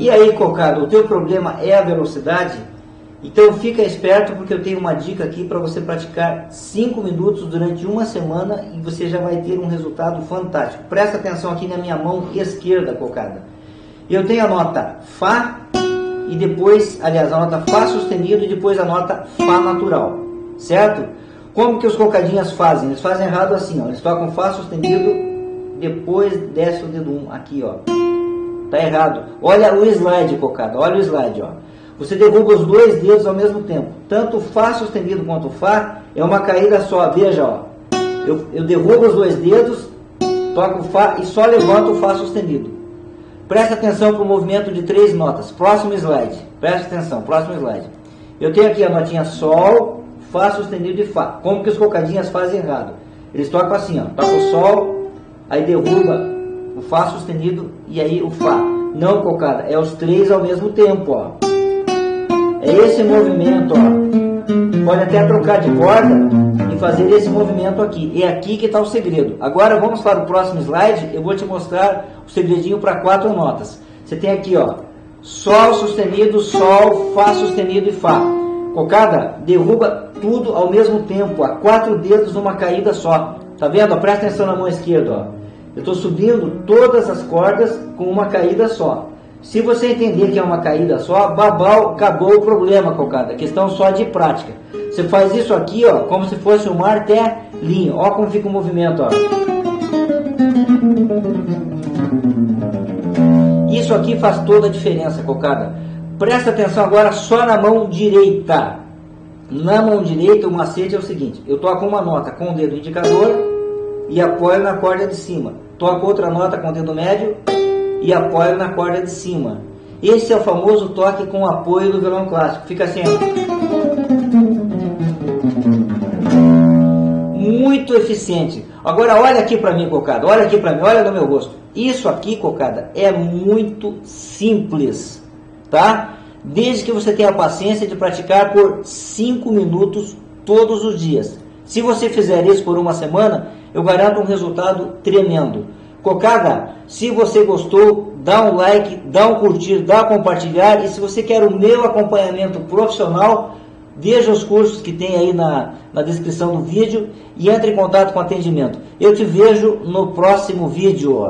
E aí, Cocado, o teu problema é a velocidade? Então fica esperto, porque eu tenho uma dica aqui para você praticar 5 minutos durante uma semana e você já vai ter um resultado fantástico. Presta atenção aqui na minha mão esquerda, Cocada. Eu tenho a nota Fá e depois, aliás, a nota Fá sustenido e depois a nota Fá natural, certo? Como que os cocadinhas fazem? Eles fazem errado assim, ó. Eles tocam Fá sustenido, depois desce o dedo 1 aqui, ó. Tá errado. Olha o slide, Cocada. Olha o slide, ó. Você derruba os dois dedos ao mesmo tempo. Tanto o Fá sustenido quanto o Fá é uma caída só. Veja, ó. Eu derrubo os dois dedos, toco o Fá e só levanto o Fá sustenido. Presta atenção para o movimento de 3 notas. Próximo slide. Presta atenção. Próximo slide. Eu tenho aqui a notinha Sol, Fá sustenido e Fá. Como que os cocadinhas fazem errado? Eles tocam assim, ó. Toca o Sol, aí derruba o Fá sustenido e aí o Fá. Não, Cocada, é os 3 ao mesmo tempo, ó. É esse movimento, ó. Pode até trocar de corda e fazer esse movimento aqui. É aqui que está o segredo. Agora vamos para o próximo slide. Eu vou te mostrar o segredinho para 4 notas. Você tem aqui, ó, Sol sustenido, Sol, Fá sustenido e Fá. Cocada, derruba tudo ao mesmo tempo, ó. 4 dedos numa caída só. Tá vendo? Presta atenção na mão esquerda, ó. Eu estou subindo todas as cordas com uma caída só. Se você entender que é uma caída só, babau, acabou o problema, Cocada. Questão só de prática. Você faz isso aqui, ó, como se fosse um martelinho. Ó como fica o movimento, ó. Isso aqui faz toda a diferença, Cocada. Presta atenção agora só na mão direita. Na mão direita, o macete é o seguinte. Eu toco uma nota com o dedo indicador e apoio na corda de cima. Toco outra nota com o dedo médio e apoio na corda de cima. Esse é o famoso toque com o apoio do violão clássico. Fica assim. Muito eficiente. Agora olha aqui para mim, Cocada. Olha aqui para mim, olha no meu rosto. Isso aqui, Cocada, é muito simples, tá? Desde que você tenha a paciência de praticar por 5 minutos todos os dias. Se você fizer isso por uma semana, eu garanto um resultado tremendo. Cocada, se você gostou, dá um like, dá um curtir, dá compartilhar. E se você quer o meu acompanhamento profissional, veja os cursos que tem aí na descrição do vídeo e entre em contato com o atendimento. Eu te vejo no próximo vídeo.